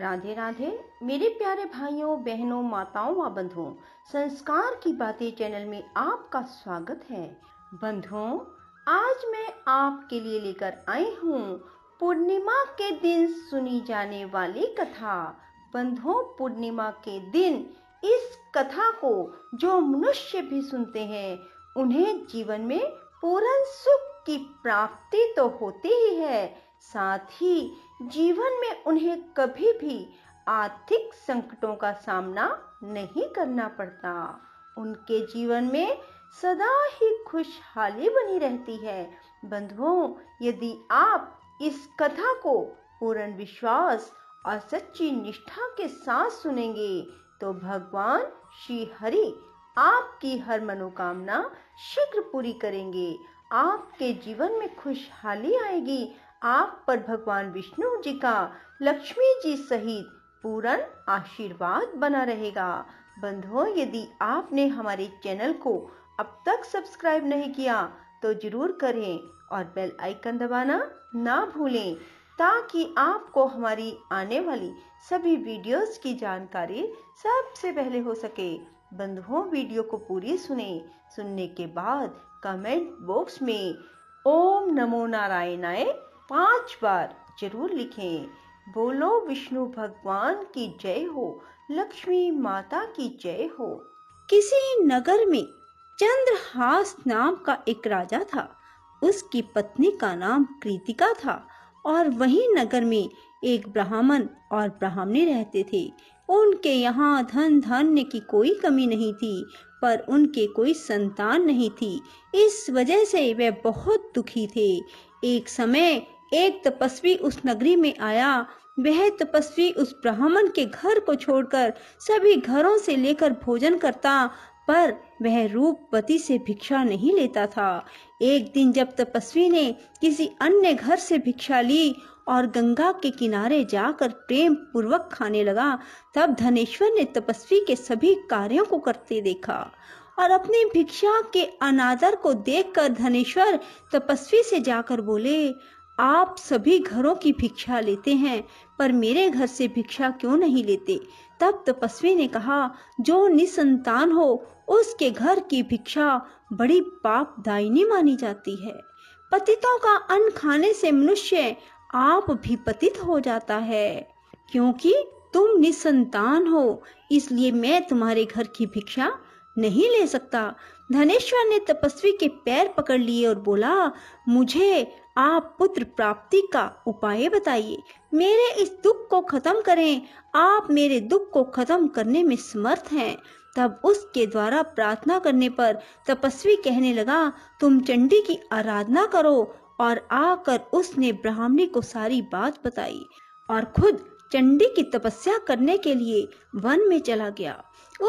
राधे राधे मेरे प्यारे भाइयों बहनों माताओं व बंधुओं, संस्कार की बातें चैनल में आपका स्वागत है। बंधुओं, आज मैं आपके लिए लेकर आई हूँ पूर्णिमा के दिन सुनी जाने वाली कथा। बंधुओं, पूर्णिमा के दिन इस कथा को जो मनुष्य भी सुनते हैं उन्हें जीवन में पूर्ण सुख की प्राप्ति तो होती ही है, साथ ही जीवन में उन्हें कभी भी आर्थिक संकटों का सामना नहीं करना पड़ता। उनके जीवन में सदा ही खुशहाली बनी रहती है। बंधुओं, यदि आप इस कथा को पूर्ण विश्वास और सच्ची निष्ठा के साथ सुनेंगे तो भगवान श्री हरि आपकी हर मनोकामना शीघ्र पूरी करेंगे। आपके जीवन में खुशहाली आएगी। आप पर भगवान विष्णु जी का, लक्ष्मी जी सहित पूर्ण आशीर्वाद बना रहेगा। बंधुओं, यदि आपने हमारे चैनल को अब तक सब्सक्राइब नहीं किया तो जरूर करें और बेल आइकन दबाना ना भूलें, ताकि आपको हमारी आने वाली सभी वीडियोस की जानकारी सबसे पहले हो सके। बंधुओं, वीडियो को पूरी सुनने के बाद कमेंट बॉक्स में ओम नमो नारायणाय 5 बार जरूर लिखें। बोलो विष्णु भगवान की जय हो, लक्ष्मी माता की जय हो। किसी नगर में चंद्रहास नाम का एक राजा था। उसकी पत्नी का नाम कृतिका था और वहीं नगर में एक ब्राह्मण और ब्राह्मणी रहते थे। उनके यहाँ धन की कोई कमी नहीं थी, पर उनके कोई संतान नहीं थी। इस वजह से वे बहुत दुखी थे। एक समय एक तपस्वी उस नगरी में आया। वह तपस्वी उस ब्राह्मण के घर को छोड़कर सभी घरों से लेकर भोजन करता, पर वह रूपवती से भिक्षा नहीं लेता था। एक दिन जब तपस्वी ने किसी अन्य घर से भिक्षा ली और गंगा के किनारे जाकर प्रेम पूर्वक खाने लगा, तब धनेश्वर ने तपस्वी के सभी कार्यों को करते देखा और अपनी भिक्षा के अनादर को देखकर धनेश्वर तपस्वी से जाकर बोले, आप सभी घरों की भिक्षा लेते हैं पर मेरे घर से भिक्षा क्यों नहीं लेते? तब तपस्वी ने कहा, जो निसंतान हो उसके घर की भिक्षा बड़ी पापदायिनी मानी जाती है। पतितों का अन्न खाने से मनुष्य आप भी पतित हो जाता है। क्योंकि तुम निसंतान हो इसलिए मैं तुम्हारे घर की भिक्षा नहीं ले सकता। धनेश्वर ने तपस्वी के पैर पकड़ लिए और बोला, मुझे आप पुत्र प्राप्ति का उपाय बताइए, मेरे इस दुख को खत्म करें। आप मेरे दुख को खत्म करने में समर्थ हैं। तब उसके द्वारा प्रार्थना करने पर तपस्वी कहने लगा, तुम चंडी की आराधना करो। और आकर उसने ब्राह्मणी को सारी बात बताई और खुद चंडी की तपस्या करने के लिए वन में चला गया।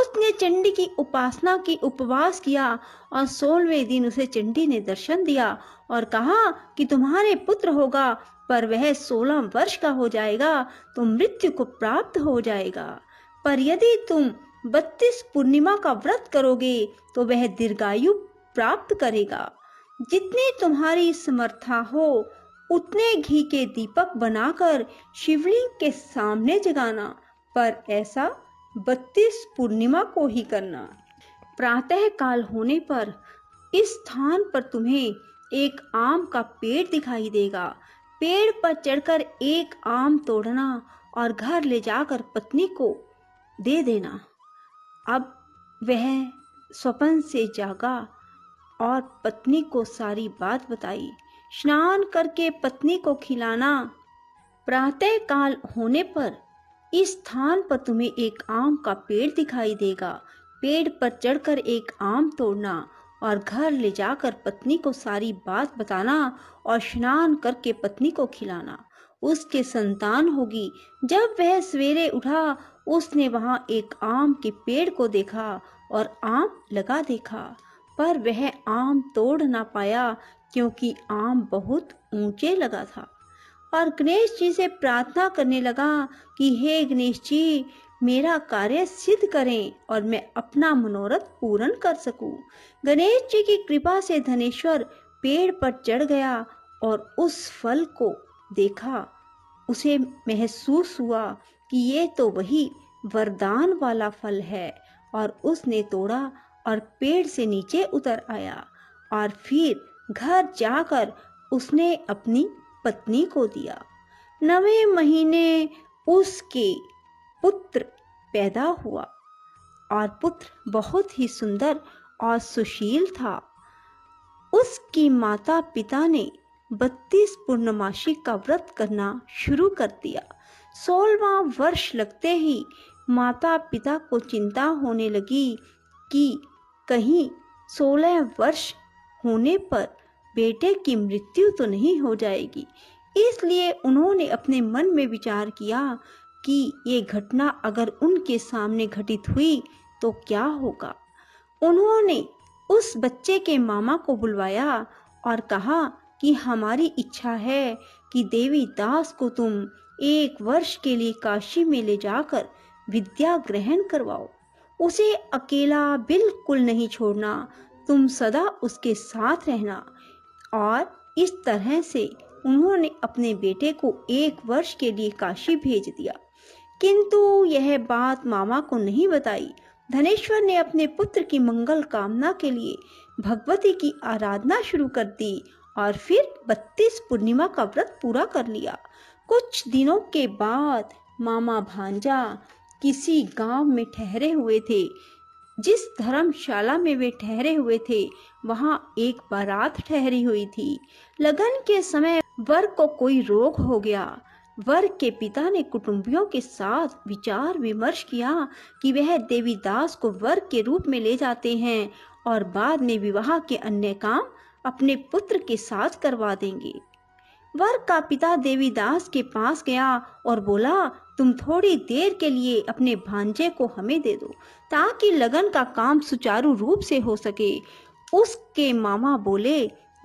उसने चंडी की उपासना की, उपवास किया और 16वें दिन उसे चंडी ने दर्शन दिया और कहा कि तुम्हारे पुत्र होगा, पर वह 16 वर्ष का हो जाएगा तो मृत्यु को प्राप्त हो जाएगा। पर यदि तुम 32 पूर्णिमा का व्रत करोगे तो वह दीर्घायु प्राप्त करेगा। जितनी तुम्हारी समर्था हो उतने घी के दीपक बनाकर शिवलिंग के सामने जगाना, पर ऐसा 32 पूर्णिमा को ही करना। प्रातः काल होने पर इस स्थान पर तुम्हें एक आम का पेड़ दिखाई देगा। पेड़ पर चढ़कर एक आम तोड़ना और घर ले जाकर पत्नी को दे देना। अब वह स्वप्न से जागा और पत्नी को सारी बात बताई। स्नान करके पत्नी को खिलाना। प्रातः काल होने पर इस स्थान पर तुम्हें एक आम का पेड़ दिखाई देगा। पेड़ पर चढ़कर एक आम तोड़ना और घर ले जाकर पत्नी को सारी बात बताना और स्नान करके पत्नी को खिलाना। उसके संतान होगी। जब वह सवेरे उठा उसने वहां एक आम के पेड़ को देखा और आम लगा देखा, पर वह आम तोड़ ना पाया क्योंकि आम बहुत ऊंचे लगा था। और गणेश जी से प्रार्थना करने लगा कि हे गणेश जी, मेरा कार्य सिद्ध करें और मैं अपना मनोरथ पूर्ण कर सकूं। गणेश जी की कृपा से धनेश्वर पेड़ पर चढ़ गया और उस फल को देखा। उसे महसूस हुआ कि ये तो वही वरदान वाला फल है। और उसने तोड़ा और पेड़ से नीचे उतर आया और फिर घर जाकर उसने अपनी पत्नी को दिया। 9वें महीने उसके पुत्र पैदा हुआ और पुत्र बहुत ही सुंदर और सुशील था। उसकी माता पिता ने 32 पूर्णमासी का व्रत करना शुरू कर दिया। 16वां वर्ष लगते ही माता पिता को चिंता होने लगी कि कहीं 16 वर्ष होने पर बेटे की मृत्यु तो नहीं हो जाएगी। इसलिए उन्होंने अपने मन में विचार किया कि ये घटना अगर उनके सामने घटित हुई तो क्या होगा। उन्होंने उस बच्चे के मामा को बुलवाया और कहा कि हमारी इच्छा है कि देवीदास को तुम 1 वर्ष के लिए काशी में ले जाकर विद्या ग्रहण करवाओ। उसे अकेला बिल्कुल नहीं छोड़ना, तुम सदा उसके साथ रहना। और इस तरह से उन्होंने अपने बेटे को 1 वर्ष के लिए काशी भेज दिया, किंतु यह बात मामा को नहीं बताई। धनेश्वर ने अपने पुत्र की मंगल कामना के लिए भगवती की आराधना शुरू कर दी और फिर 32 पूर्णिमा का व्रत पूरा कर लिया। कुछ दिनों के बाद मामा भांजा किसी गांव में ठहरे हुए थे। जिस धर्मशाला में वे ठहरे हुए थे वहां एक बारात ठहरी हुई थी। लगन के समय वर को कोई रोग हो गया। वर के पिता ने कुटुंबियों के साथ विचार विमर्श किया कि वह देवीदास को वर के रूप में ले जाते हैं और बाद में विवाह के अन्य काम अपने पुत्र के साथ करवा देंगे। वर का पिता देवीदास के पास गया और बोला, तुम थोड़ी देर के लिए अपने भांजे को हमें दे दो ताकि लगन का काम सुचारू रूप से हो सके। उसके मामा बोले,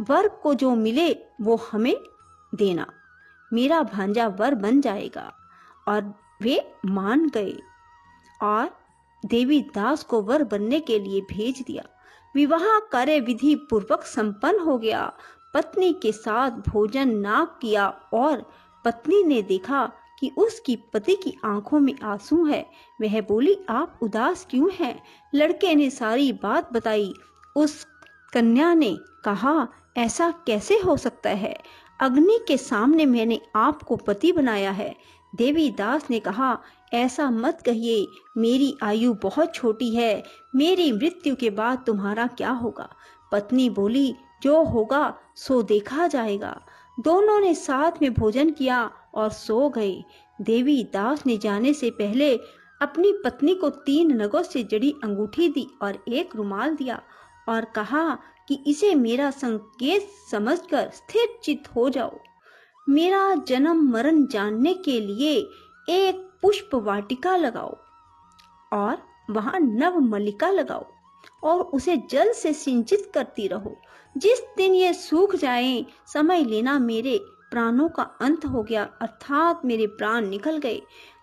वर को जो मिले वो हमें देना, मेरा भांजा वर बन जाएगा। और वे मान गए और देवीदास को वर बनने के लिए भेज दिया। विवाह कार्य विधि पूर्वक संपन्न हो गया। पत्नी के साथ भोजन ना किया और पत्नी ने देखा कि उसकी पति की आंखों में आंसू है। वह बोली, आप उदास क्यों हैं? लड़के ने सारी बात बताई। उस कन्या ने कहा, ऐसा कैसे हो सकता है? अग्नि के सामने मैंने आपको पति बनाया है। देवीदास ने कहा, ऐसा मत कहिए, मेरी आयु बहुत छोटी है, मेरी मृत्यु के बाद तुम्हारा क्या होगा? पत्नी बोली, जो होगा सो देखा जाएगा। दोनों ने साथ में भोजन किया और सो गए। देवीदास ने जाने से पहले अपनी पत्नी को 3 नगों से जड़ी अंगूठी दी और 1 रुमाल दिया और कहा कि इसे मेरा संकेत समझकर स्थिर चित हो जाओ। मेरा जन्म मरण जानने के लिए 1 पुष्प वाटिका लगाओ और वहां 9 मल्लिका लगाओ और उसे जल से सिंचित करती रहो। जिस दिन ये सूख जाएं, समय लेना मेरे प्राणों का अंत हो गया, अर्थात मेरे प्राण निकल गए।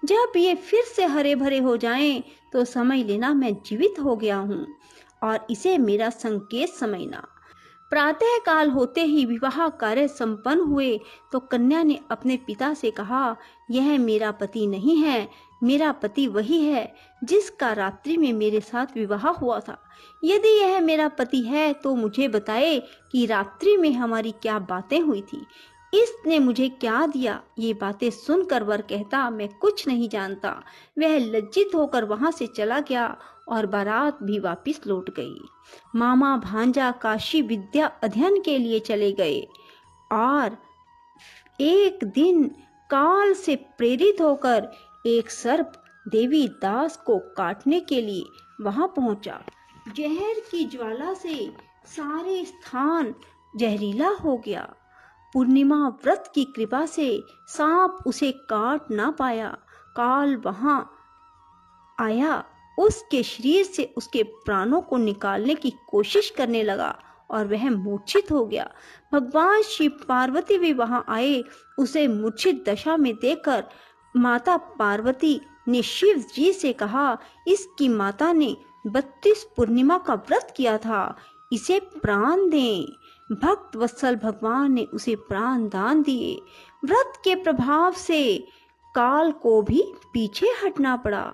जब ये फिर से हरे भरे हो जाएं, तो समय लेना मैं जीवित हो गया हूँ और इसे मेरा संकेत समझना। प्रातः काल होते ही विवाह कार्य संपन्न हुए तो कन्या ने अपने पिता से कहा, यह मेरा पति नहीं है, मेरा पति वही है जिसका रात्रि में मेरे साथ विवाह हुआ था। यदि यह मेरा पति है तो मुझे बताए कि रात्रि में हमारी क्या बातें हुई थी, इसने मुझे क्या दिया। ये बातें सुनकर वर कहता, मैं कुछ नहीं जानता। वह लज्जित होकर वहां से चला गया और बारात भी वापस लौट गई। मामा भांजा काशी विद्या अध्ययन के लिए चले गए और एक दिन काल से प्रेरित होकर एक सर्प देवीदास को काटने के लिए वहां पहुंचा। जहर की ज्वाला से सारे स्थान जहरीला हो गया। पूर्णिमा व्रत की कृपा से सांप उसे काट ना पाया। काल वहां आया, उसके शरीर से उसके प्राणों को निकालने की कोशिश करने लगा और वह मूर्छित हो गया। भगवान शिव पार्वती भी वहां आए। उसे मूर्छित दशा में देखकर माता पार्वती ने शिव जी से कहा, इसकी माता ने 32 पूर्णिमा का व्रत किया था, इसे प्राण दें। भक्त वत्सल भगवान ने उसे प्राण दान दिए। व्रत के प्रभाव से काल को भी पीछे हटना पड़ा।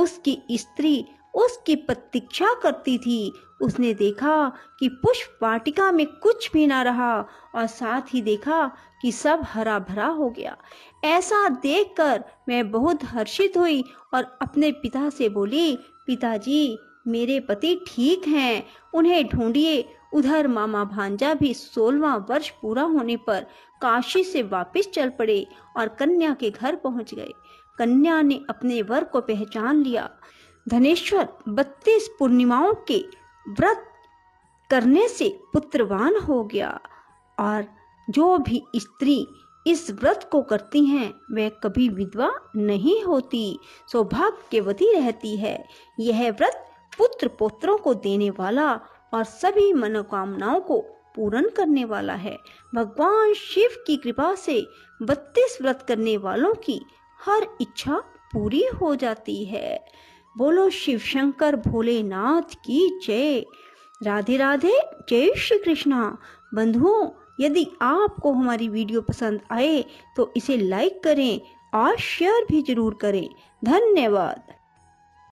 उसकी स्त्री उसकी प्रतीक्षा करती थी। उसने देखा कि पुष्प वाटिका में कुछ भी ना रहा और साथ ही देखा कि सब हरा भरा हो गया। ऐसा देखकर मैं बहुत हर्षित हुई और अपने पिता से बोली, पिताजी मेरे पति ठीक हैं, उन्हें ढूंढिए। उधर मामा भांजा भी 16वां वर्ष पूरा होने पर काशी से वापस चल पड़े और कन्या के घर पहुंच गए। कन्या ने अपने वर को पहचान लिया। धनेश्वर 32 पूर्णिमाओं के व्रत करने से पुत्रवान हो गया और जो भी स्त्री इस व्रत को करती हैं वह कभी विधवा नहीं होती, सौभाग्यवती रहती है। यह व्रत पुत्र पोत्रों को देने वाला और सभी मनोकामनाओं को पूर्ण करने वाला है। भगवान शिव की कृपा से 32 व्रत करने वालों की हर इच्छा पूरी हो जाती है। बोलो शिव शंकर भोलेनाथ की जय। राधे राधे, जय श्री कृष्णा। बंधुओं, यदि आपको हमारी वीडियो पसंद आए तो इसे लाइक करें और शेयर भी जरूर करें। धन्यवाद।